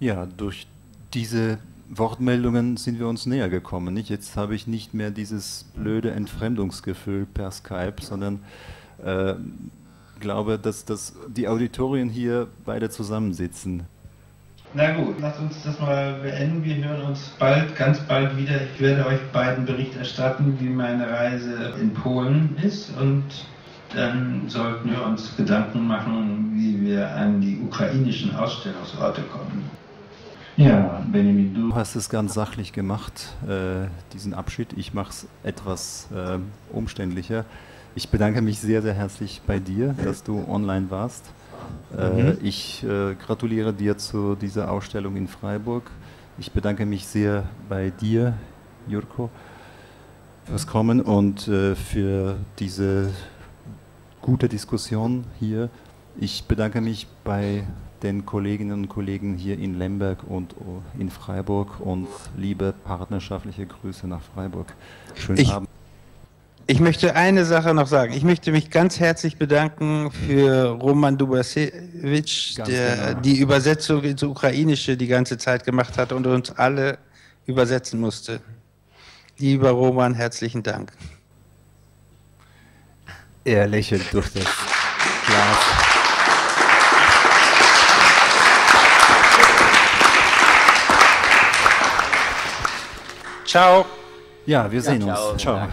Ja, durch diese Wortmeldungen sind wir uns näher gekommen. Nicht? Jetzt habe ich nicht mehr dieses blöde Entfremdungsgefühl per Skype, sondern glaube, dass die Auditorien hier beide zusammensitzen. Na gut, lasst uns das mal beenden. Wir hören uns bald, ganz bald wieder. Ich werde euch beiden Bericht erstatten, wie meine Reise in Polen ist. Und dann sollten wir uns Gedanken machen, wie wir an die ukrainischen Ausstellungsorte kommen. Ja, Benjamin, du hast es ganz sachlich gemacht, diesen Abschied. Ich mache es etwas umständlicher. Ich bedanke mich sehr, sehr herzlich bei dir, dass du online warst. Ich gratuliere dir zu dieser Ausstellung in Freiburg. Ich bedanke mich sehr bei dir, Jurko, fürs Kommen und für diese gute Diskussion hier. Ich bedanke mich bei den Kolleginnen und Kollegen hier in Lemberg und in Freiburg und liebe partnerschaftliche Grüße nach Freiburg. Schönen Abend. Ich möchte eine Sache noch sagen. Ich möchte mich ganz herzlich bedanken für Roman Busievich, der die Übersetzung ins Ukrainische die ganze Zeit gemacht hat und uns alle übersetzen musste. Lieber Roman, herzlichen Dank. Er lächelt durch das Glas. Ciao. Ja, wir sehen uns. Ciao.